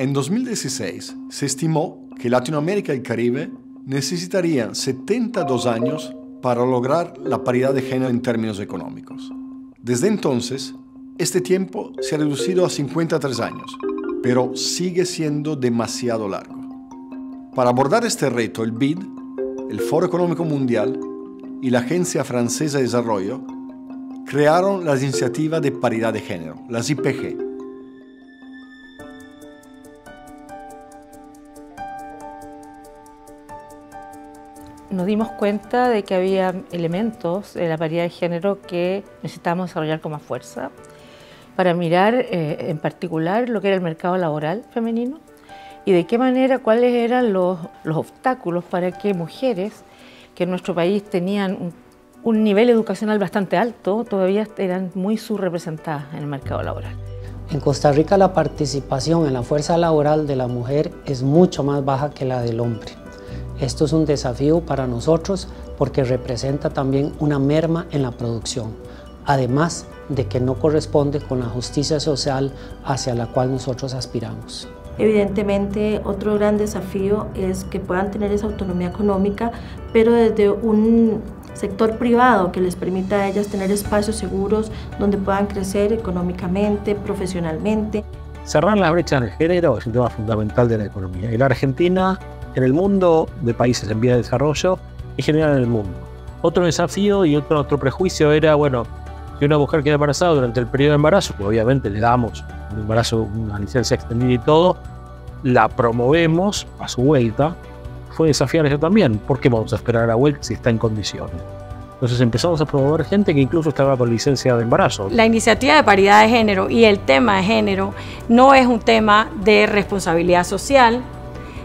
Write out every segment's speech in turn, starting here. En 2016 se estimó que Latinoamérica y Caribe necesitarían 72 años para lograr la paridad de género en términos económicos. Desde entonces, este tiempo se ha reducido a 53 años, pero sigue siendo demasiado largo. Para abordar este reto, el BID, el Foro Económico Mundial y la Agencia Francesa de Desarrollo crearon las Iniciativas de Paridad de Género, las IPG. Nos dimos cuenta de que había elementos de la paridad de género que necesitábamos desarrollar con más fuerza para mirar en particular lo que era el mercado laboral femenino y de qué manera, cuáles eran los obstáculos para que mujeres que en nuestro país tenían un nivel educacional bastante alto todavía eran muy subrepresentadas en el mercado laboral. En Costa Rica la participación en la fuerza laboral de la mujer es mucho más baja que la del hombre. Esto es un desafío para nosotros porque representa también una merma en la producción, además de que no corresponde con la justicia social hacia la cual nosotros aspiramos. Evidentemente, otro gran desafío es que puedan tener esa autonomía económica, pero desde un sector privado que les permita a ellas tener espacios seguros donde puedan crecer económicamente, profesionalmente. Cerrar la brecha de género es un tema fundamental de la economía. Y la Argentina, en el mundo de países en vía de desarrollo, en general en el mundo. Otro desafío y otro prejuicio era, bueno, que una mujer queda embarazada durante el periodo de embarazo, pues obviamente le damos un embarazo, una licencia extendida y todo, la promovemos a su vuelta, fue desafiar eso también. ¿Por qué vamos a esperar a la vuelta si está en condiciones? Entonces empezamos a promover gente que incluso estaba con licencia de embarazo. La iniciativa de paridad de género y el tema de género no es un tema de responsabilidad social,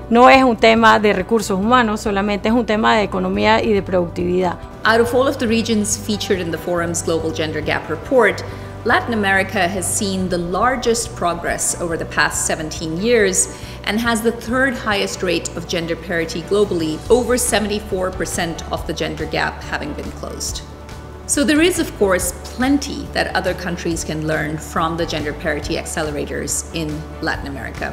no es un tema de recursos humanos, solamente es un tema de economía y de productividad. Out of all of the regions featured in the forum's Global Gender Gap Report, Latin America has seen the largest progress over the past 17 years and has the third highest rate of gender parity globally, over 74% of the gender gap having been closed. So there is, of course, plenty that other countries can learn from the gender parity accelerators in Latin America.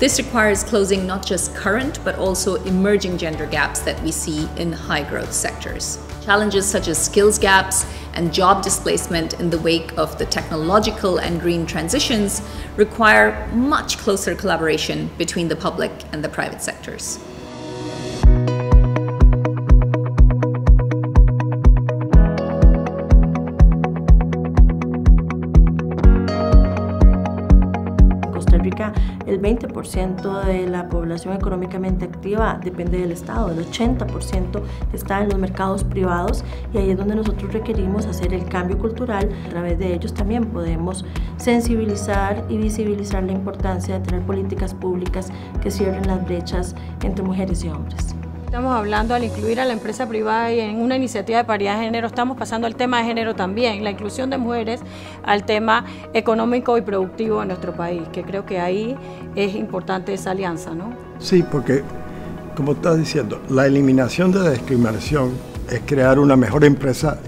This requires closing not just current, but also emerging gender gaps that we see in high-growth sectors. Challenges such as skills gaps and job displacement in the wake of the technological and green transitions require much closer collaboration between the public and the private sectors. El 20% de la población económicamente activa depende del Estado, el 80% está en los mercados privados y ahí es donde nosotros requerimos hacer el cambio cultural. A través de ellos también podemos sensibilizar y visibilizar la importancia de tener políticas públicas que cierren las brechas entre mujeres y hombres. Estamos hablando al incluir a la empresa privada y en una iniciativa de paridad de género estamos pasando al tema de género también, la inclusión de mujeres al tema económico y productivo de nuestro país, que creo que ahí es importante esa alianza, ¿no? Sí, porque como estás diciendo, la eliminación de la discriminación es crear una mejor empresa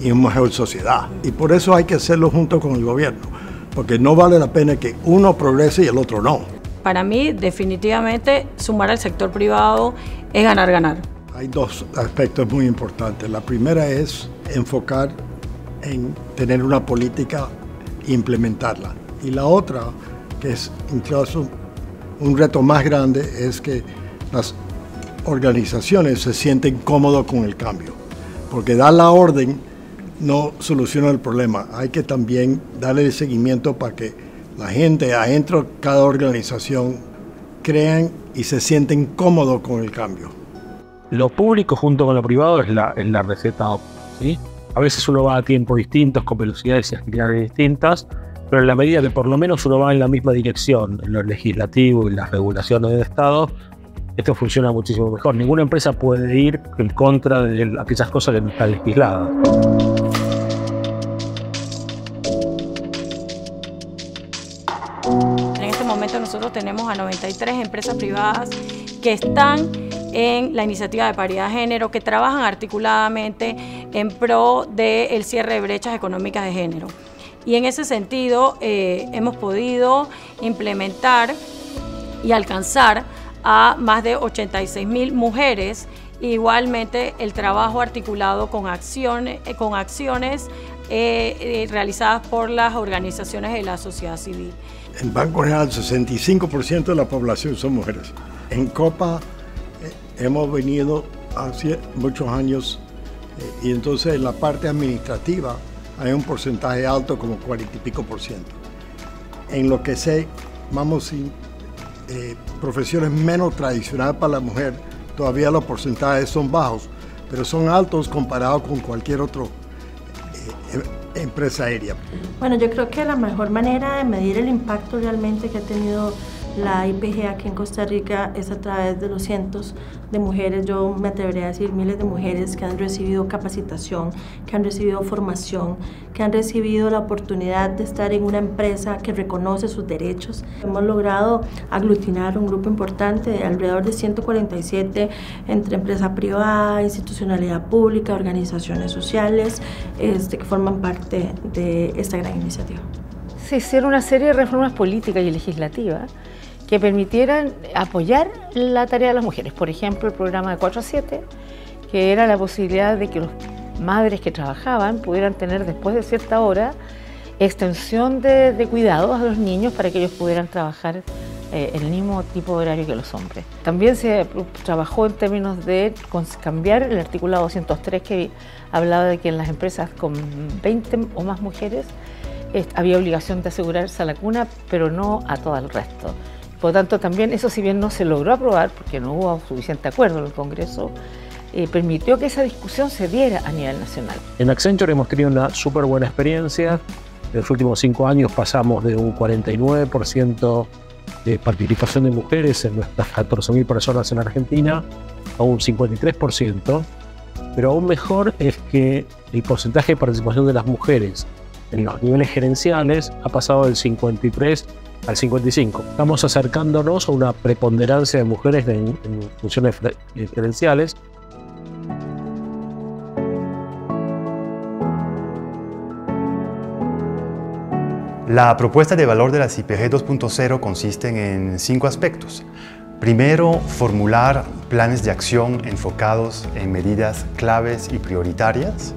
y una mejor sociedad, y por eso hay que hacerlo junto con el gobierno, porque no vale la pena que uno progrese y el otro no. Para mí, definitivamente, sumar al sector privado es ganar, ganar. Hay dos aspectos muy importantes. La primera es enfocar en tener una política e implementarla. Y la otra, que es incluso un reto más grande, es que las organizaciones se sienten cómodas con el cambio. Porque dar la orden no soluciona el problema. Hay que también darle el seguimiento para que la gente adentro de cada organización crean y se sienten cómodos con el cambio. Lo público junto con lo privado es la receta óptima, ¿sí? A veces uno va a tiempos distintos, con velocidades y agilidades distintas, pero en la medida que por lo menos uno va en la misma dirección, en lo legislativo y en las regulaciones del Estado, esto funciona muchísimo mejor. Ninguna empresa puede ir en contra de aquellas cosas que no están legisladas. Nosotros tenemos a 93 empresas privadas que están en la iniciativa de paridad de género, que trabajan articuladamente en pro del cierre de brechas económicas de género. Y en ese sentido hemos podido implementar y alcanzar a más de 86.000 mujeres. Igualmente, el trabajo articulado con acciones realizadas por las organizaciones de la sociedad civil. En Banco Real, 65% de la población son mujeres. En Copa hemos venido hace muchos años y entonces en la parte administrativa hay un porcentaje alto, como 40 y pico %. En lo que sé, vamos sin profesiones menos tradicionales para la mujer, todavía los porcentajes son bajos, pero son altos comparados con cualquier otro empresa aérea. Bueno, yo creo que la mejor manera de medir el impacto realmente que ha tenido la IPG aquí en Costa Rica es a través de los cientos de mujeres, yo me atrevería a decir miles de mujeres que han recibido capacitación, que han recibido formación, que han recibido la oportunidad de estar en una empresa que reconoce sus derechos. Hemos logrado aglutinar un grupo importante de alrededor de 147 entre empresa privada, institucionalidad pública, organizaciones sociales que forman parte de esta gran iniciativa. Se hicieron una serie de reformas políticas y legislativas que permitieran apoyar la tarea de las mujeres. Por ejemplo, el programa de 4-7, que era la posibilidad de que las madres que trabajaban pudieran tener después de cierta hora extensión de cuidados a los niños para que ellos pudieran trabajar el mismo tipo de horario que los hombres. También se trabajó en términos de cambiar el artículo 203 que hablaba de que en las empresas con 20 o más mujeres había obligación de asegurarse a la cuna, pero no a todo el resto. Por lo tanto, también eso, si bien no se logró aprobar, porque no hubo suficiente acuerdo en el Congreso, permitió que esa discusión se diera a nivel nacional. En Accenture hemos tenido una súper buena experiencia. En los últimos 5 años pasamos de un 49% de participación de mujeres en nuestras 14.000 personas en Argentina a un 53%, pero aún mejor es que el porcentaje de participación de las mujeres en los niveles gerenciales ha pasado del 53% al 55%. Estamos acercándonos a una preponderancia de mujeres en funciones gerenciales. La propuesta de valor de las IPG 2.0 consiste en 5 aspectos. Primero, formular planes de acción enfocados en medidas claves y prioritarias.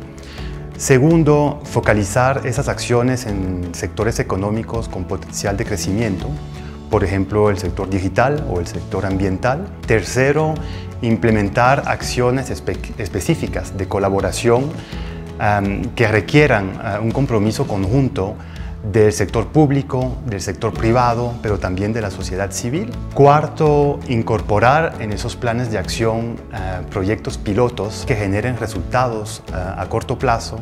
Segundo, focalizar esas acciones en sectores económicos con potencial de crecimiento, por ejemplo, el sector digital o el sector ambiental. Tercero, implementar acciones específicas de colaboración que requieran un compromiso conjunto del sector público, del sector privado, pero también de la sociedad civil. Cuarto, incorporar en esos planes de acción proyectos pilotos que generen resultados a corto plazo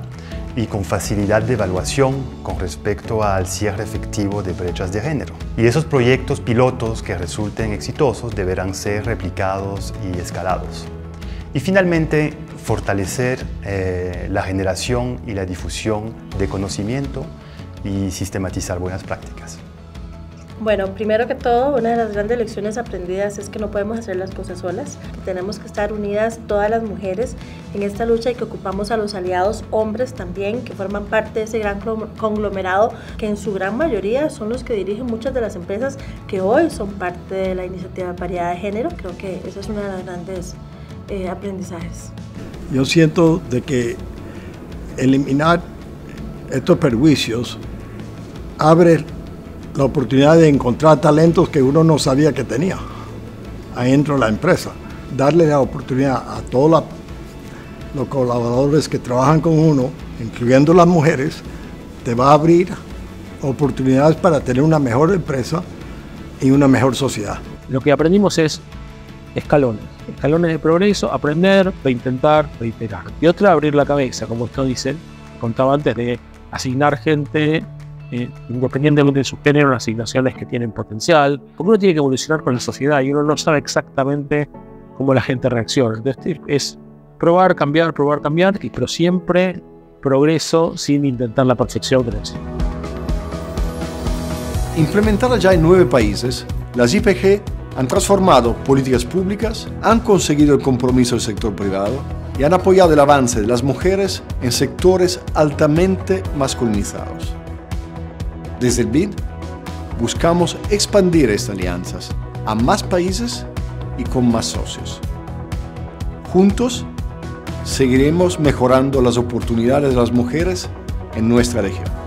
y con facilidad de evaluación con respecto al cierre efectivo de brechas de género. Y esos proyectos pilotos que resulten exitosos deberán ser replicados y escalados. Y finalmente, fortalecer la generación y la difusión de conocimiento y sistematizar buenas prácticas. Bueno, primero que todo, una de las grandes lecciones aprendidas es que no podemos hacer las cosas solas. Tenemos que estar unidas todas las mujeres en esta lucha y que ocupamos a los aliados hombres también, que forman parte de ese gran conglomerado, que en su gran mayoría son los que dirigen muchas de las empresas que hoy son parte de la Iniciativa de Paridad de Género. Creo que esa es una de las grandes aprendizajes. Yo siento de que eliminar estos perjuicios abre la oportunidad de encontrar talentos que uno no sabía que tenía adentro de la empresa. Darle la oportunidad a todos los colaboradores que trabajan con uno, incluyendo las mujeres, te va a abrir oportunidades para tener una mejor empresa y una mejor sociedad. Lo que aprendimos es escalones de progreso, aprender, reintentar, reiterar. Y otra, abrir la cabeza, como ustedes dicen, contaba antes de asignar gente, independientemente de su género, asignaciones que tienen potencial, porque uno tiene que evolucionar con la sociedad y uno no sabe exactamente cómo la gente reacciona. Entonces es probar, cambiar, pero siempre progreso sin intentar la perfección de la sociedad. Implementadas ya en 9 países, las IPG han transformado políticas públicas, han conseguido el compromiso del sector privado y han apoyado el avance de las mujeres en sectores altamente masculinizados. Desde el BID buscamos expandir estas alianzas, a más países y con más socios. Juntos, seguiremos mejorando las oportunidades de las mujeres en nuestra región.